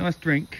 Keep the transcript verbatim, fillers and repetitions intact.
Nice drink.